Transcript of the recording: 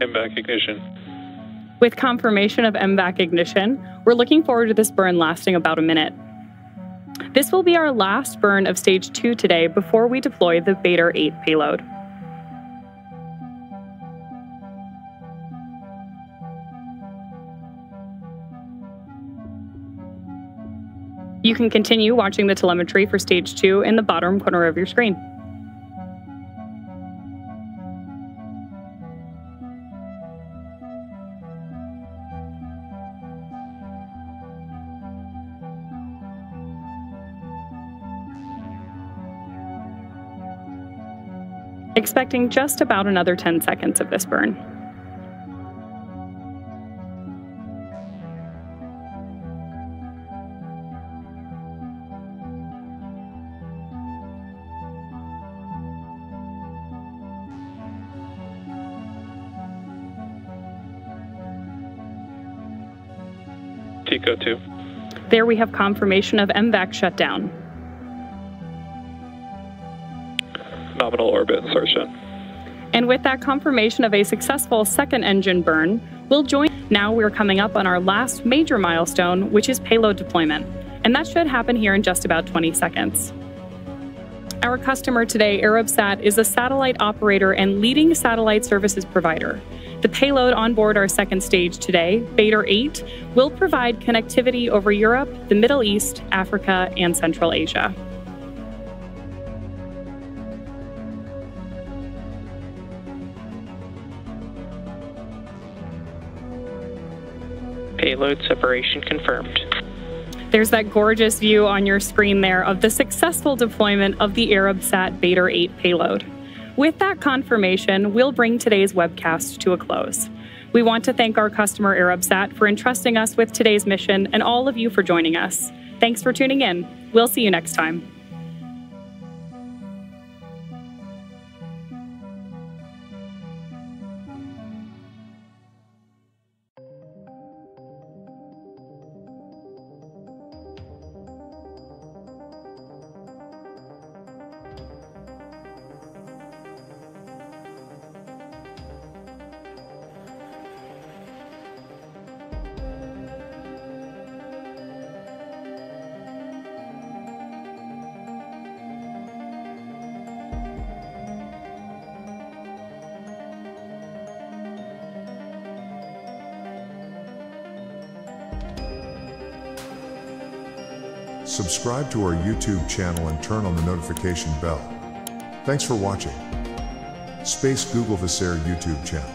MVAC ignition. With confirmation of MVAC ignition, we're looking forward to this burn lasting about a minute. This will be our last burn of Stage 2 today before we deploy the BADR-8 payload. You can continue watching the telemetry for Stage 2 in the bottom corner of your screen. Expecting just about another 10 seconds of this burn. TECO 2. There we have confirmation of MVAC shutdown. Nominal orbit insertion. And with that confirmation of a successful second engine burn, we'll join. Now we're coming up on our last major milestone, which is payload deployment. And that should happen here in just about 20 seconds. Our customer today, Arabsat, is a satellite operator and leading satellite services provider. The payload on board our second stage today, BADR-8, will provide connectivity over Europe, the Middle East, Africa, and Central Asia. Payload separation confirmed. There's that gorgeous view on your screen there of the successful deployment of the Arabsat BADR-8 payload. With that confirmation, we'll bring today's webcast to a close. We want to thank our customer Arabsat for entrusting us with today's mission and all of you for joining us. Thanks for tuning in. We'll see you next time. Subscribe to our YouTube channel and turn on the notification bell. Thanks for watching. Space Google Visair YouTube channel.